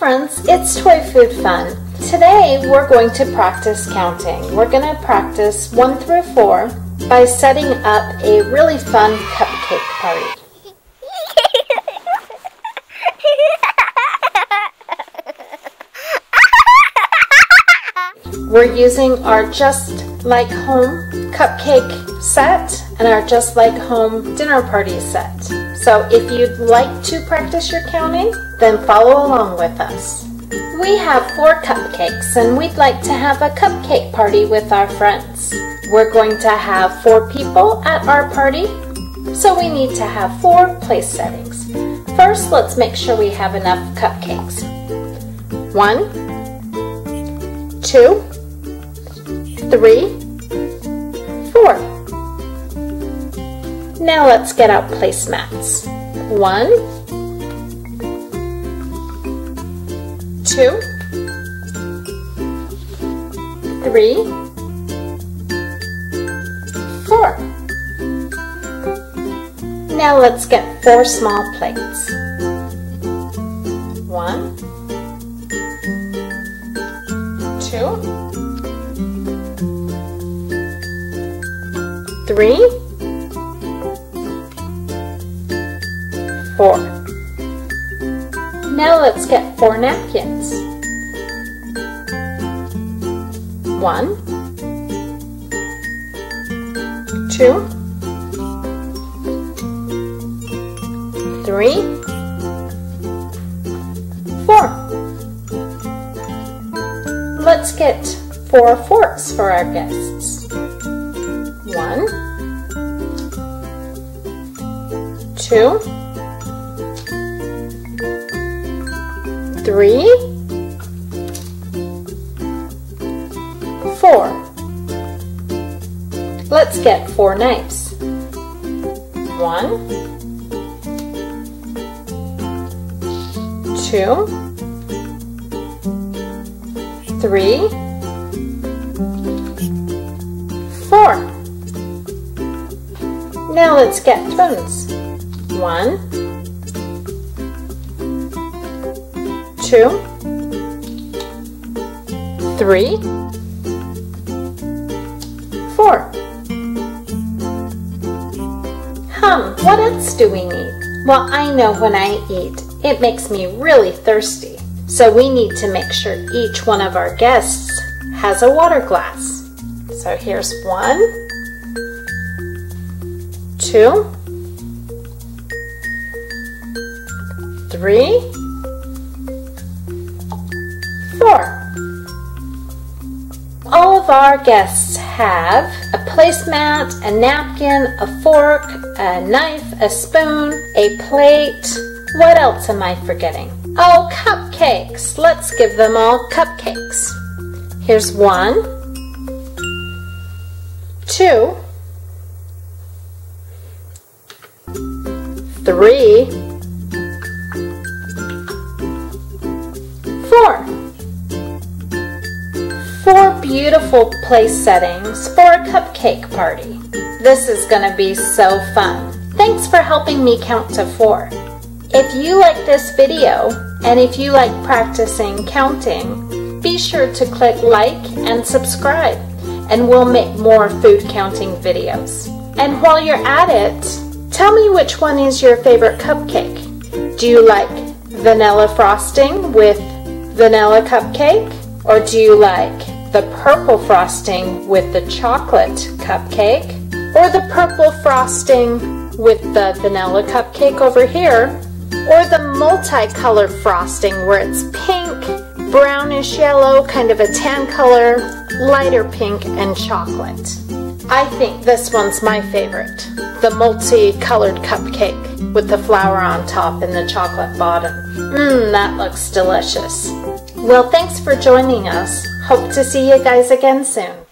friends, it's Toy Food Fun. Today we're going to practice counting. We're going to practice 1 through 4 by setting up a really fun cupcake party. We're using our Just Like Home cupcake set and our Just Like Home dinner party set. So if you'd like to practice your counting, then follow along with us. We have 4 cupcakes and we'd like to have a cupcake party with our friends. We're going to have 4 people at our party, so we need to have 4 place settings. First, let's make sure we have enough cupcakes. 1, 2, 3, 4. Now let's get out placemats. 1, 2, 3, 4. Now let's get 4 small plates. 1, 2, 3, 4. Now let's get 4 napkins. 1, 2, 3, 4. Let's get 4 forks for our guests. 1, 2, 3, 4. Let's get 4 knives. 1, 2, 3, 4. Now let's get spoons. 1, 2, 3, 4. What else do we need? Well, I know when I eat, it makes me really thirsty. So we need to make sure each one of our guests has a water glass. So here's 1, 2, 3, 4. All of our guests have a placemat, a napkin, a fork, a knife, a spoon, a plate. What else am I forgetting? Oh, cupcakes! Let's give them all cupcakes. Here's 1, 2, 3, 4. 4 beautiful place settings for a cupcake party. This is going to be so fun. Thanks for helping me count to 4. If you like this video, and if you like practicing counting, be sure to click like and subscribe, and we'll make more food counting videos. And while you're at it, tell me which one is your favorite cupcake. Do you like vanilla frosting with vanilla cupcake? Or do you like the purple frosting with the chocolate cupcake? Or the purple frosting with the vanilla cupcake over here? Or the multicolored frosting where it's pink, brownish yellow, kind of a tan color, lighter pink, and chocolate? I think this one's my favorite, the multicolored cupcake with the flower on top and the chocolate bottom. That looks delicious. Well, thanks for joining us. Hope to see you guys again soon.